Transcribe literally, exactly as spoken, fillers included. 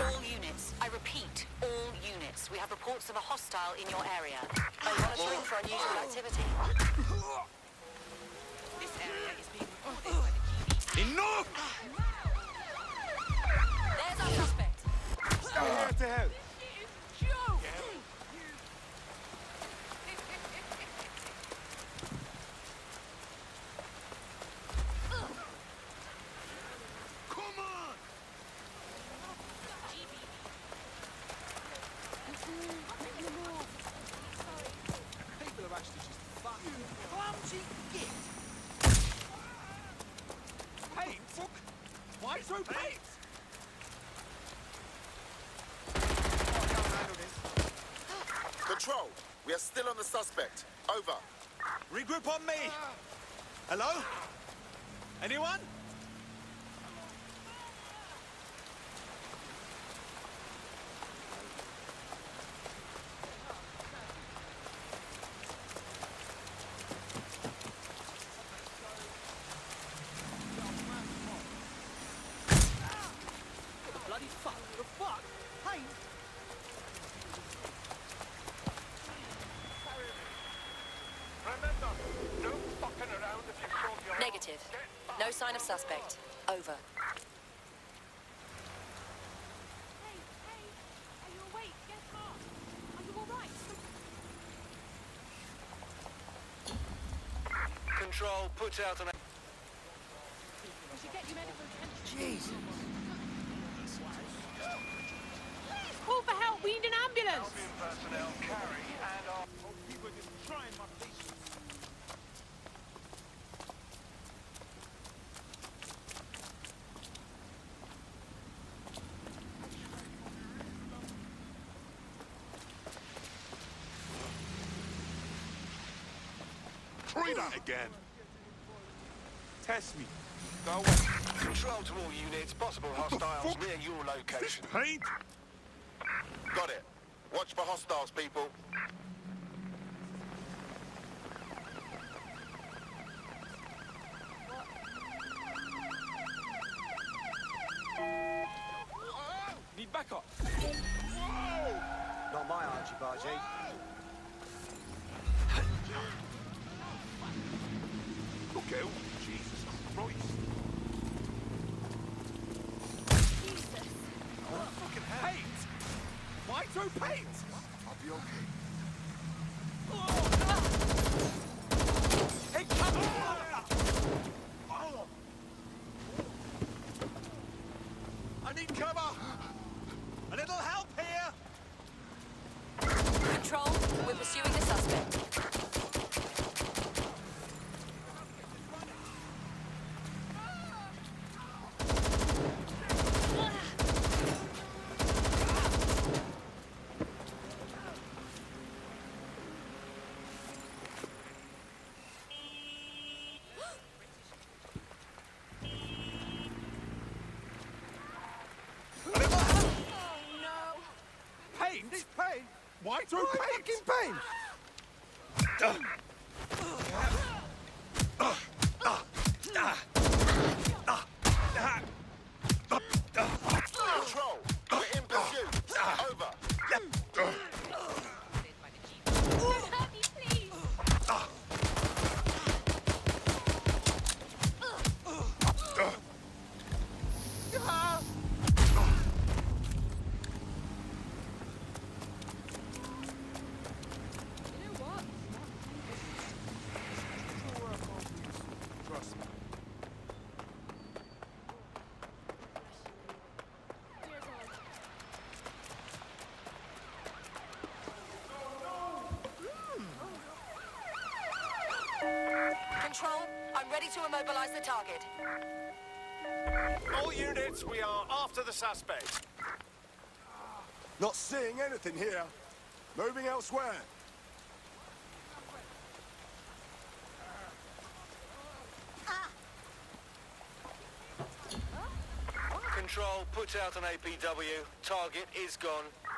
All units, I repeat, all units. We have reports of a hostile in your area. I'm monitoring for unusual activity. This area is being recorded by the Kiwi. Enough! There's our suspect. Stay here to help. Control, we are still on the suspect. Over. Regroup on me. Hello? Anyone? No sign of suspect. Over. Hey, hey, are you awake? Get up. Are you all right? Control, put out an... We should get you medical attention. Jesus. Please call for help. We need an ambulance. Albion personnel carry and our... Oh, people are just trying my patience. Try that again. Test me. Go away. Control to all units. Possible hostiles near your location. This paint? Got it. Watch for hostiles, people. Need backup. Whoa! Not my argy-bargy. Go. Jesus Christ. Jesus. Oh, I fucking hate. Why throw paint? I'll be okay. Oh, no. Hey, come on. Oh. I need cover. A little help here. Control, we're pursuing the suspect. Why throw paint? Why fucking paint? Control, we're in pursuit. Over. Help me, please. Control, I'm ready to immobilize the target. All units, we are after the suspect. Not seeing anything here. Moving elsewhere. Ah. Control, put out an A P W. Target is gone.